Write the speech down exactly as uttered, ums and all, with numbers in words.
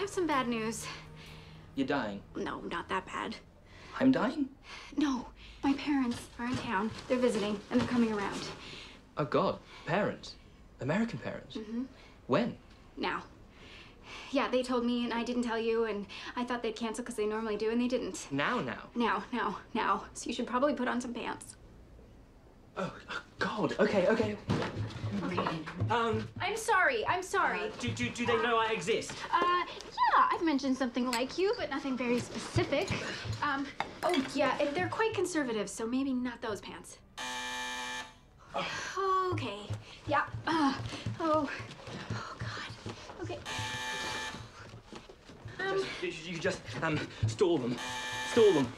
have some bad news. You're dying. No, not that bad. I'm dying? No. My parents are in town. They're visiting, and they're coming around. Oh, God. Parents? American parents? Mm-hmm. When? Now. Yeah, they told me, and I didn't tell you, and I thought they'd cancel because they normally do, and they didn't. Now, now? Now, now, now. So you should probably put on some pants. Oh, oh God. Okay, okay. Okay. Um... I'm sorry. I'm sorry. Uh, do, do, do they know I exist? Uh, yeah. I've mentioned something like you, but nothing very specific. Um, oh, yeah. They're quite conservative, so maybe not those pants. Oh. Okay. Yeah. Uh, oh. Oh, God. Okay. Um... Just, you just, um, stall them. Stall them.